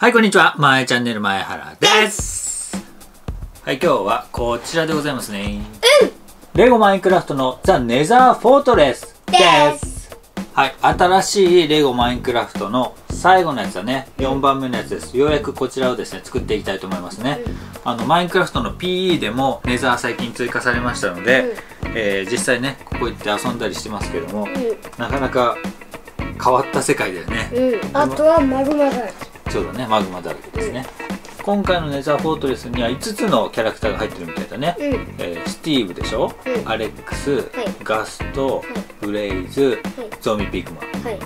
はい、こんにちは。まえチャンネル前原です。はい、今日はこちらでございますね。レゴマインクラフトのザ・ネザーフォートレスです。はい、新しいレゴマインクラフトの最後のやつだね。4番目のやつです。ようやくこちらをですね、作っていきたいと思いますね。マインクラフトの PE でもネザー最近追加されましたので、実際ね、ここ行って遊んだりしてますけども、なかなか変わった世界だよね。あとはマグマだ。そうだね、マグマだらけですね。今回のネザーフォートレスには5つのキャラクターが入ってるみたいだね。スティーブでしょ、アレックス、ガスト、ブレイズ、ゾンビピグマ、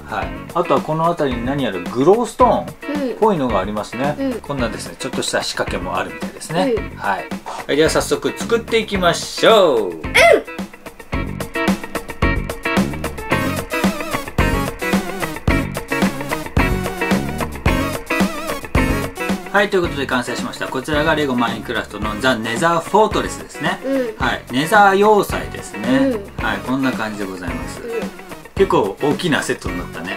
あとはこの辺りに何やらグローストーンっぽいのがありますね。こんなですね、ちょっとした仕掛けもあるみたいですね。はい、では早速作っていきましょう。はい、ということで完成しました。こちらがレゴマインクラフトのザ・ネザーフォートレスですね。はい、ネザー要塞ですね。はい、こんな感じでございます。結構大きなセットになったね。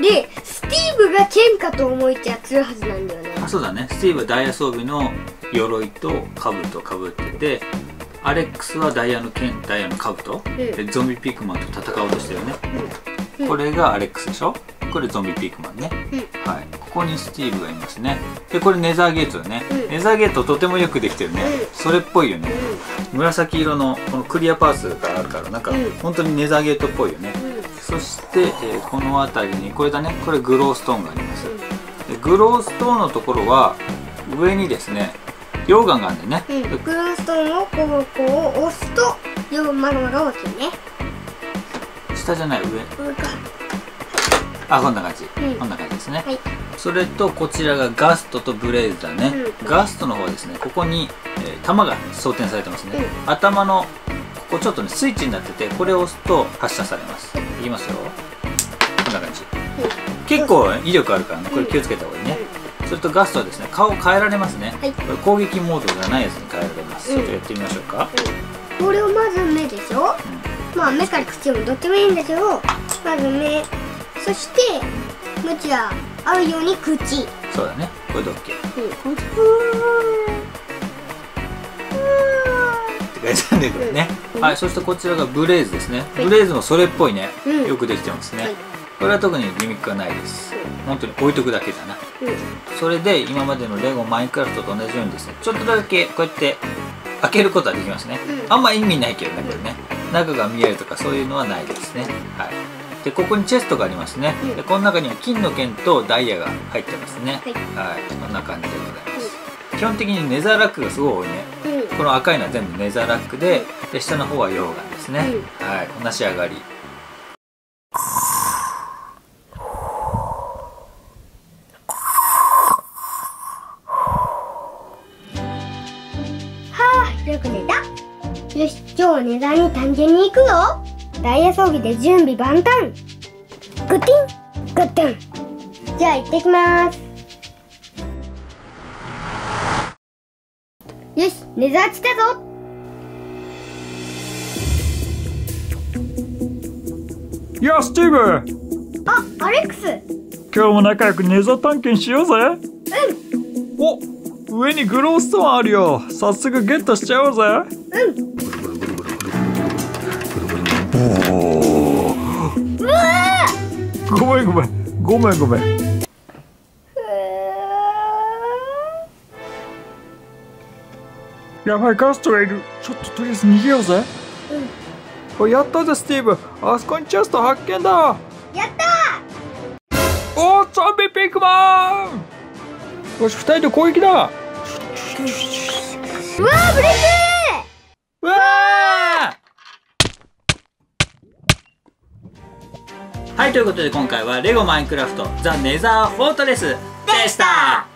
で、スティーブが剣かと思いきや強いはずなんだよね。あ、そうだね。スティーブはダイヤ装備の鎧と兜をかぶってて、アレックスはダイヤの剣、ダイヤの兜、でゾンビピークマンと戦おうとしてるね。これがアレックスでしょ。これゾンビピークマンね。はい、ここにスティーブがいますね。で、これネザーゲートだね。ネザーゲートとてもよくできてるね。それっぽいよね。紫色のこのクリアパーツがあるから、なんか本当にネザーゲートっぽいよね。そして、この辺りにこれだね。これグローストーンがあります。でグローストーンのところは上にですね、溶岩があるんだよね。グローストーンのこう押すとマグマが落ちるね。下じゃない上か。あ、こんな感じ、こんな感じですね。それとこちらがガストとブレイズだね。ガストの方はですね、ここに弾が装填されてますね。頭のここちょっとね、スイッチになってて、これを押すと発射されます。いきますよ、こんな感じ。結構威力あるからね、これ気をつけた方がいいね。それとガストはですね、顔変えられますね。これ攻撃モードがないやつに変えられます。ちょっとやってみましょうか。これをまず目でしょ。まあ目から口もどっちもいいんだけど、まず目、そして、むちは合うように口。そうだね、これで OK。こいつ、って感じなんで、これね。はい、そしてこちらがブレイズですね。ブレイズもそれっぽいね。よくできてますね。これは特にギミックはないです。本当に置いとくだけだな。それで、今までのレゴマインクラフトと同じようにですね、ちょっとだけこうやって開けることはできますね。あんま意味ないけどね、これね。中が見えるとかそういうのはないですね。はい。で、ここにチェストがありますね。で、この中には金の剣とダイヤが入ってますね。はい、こんな感じでございます。基本的にネザーラックがすごい多いね。この赤いのは全部ネザーラックで、で、下の方は溶岩ですね。はい、こんな仕上がり。はあ、よく寝た。よし、今日はネザーに探検に行くよ。ダイヤ装備で準備万端。グッティングッティン。じゃあ行ってきます。よし、ネザー来たぞ。やあ、スティーブ。あ、アレックス。今日も仲良くネザー探検しようぜ。お、上にグローストーンあるよ。早速ゲットしちゃおうぜ。ごめん。やばい、ガストがいる。ちょっととりあえず逃げようぜ。お、やったぜスティーブ。あそこにチェスト発見だ。やったー。おー、ゾンビピークマン。よし、2人で攻撃だ。うわー、ブレイク。うわ、はい、ということで今回はレゴマインクラフトザ・ネザーフォートレスでした。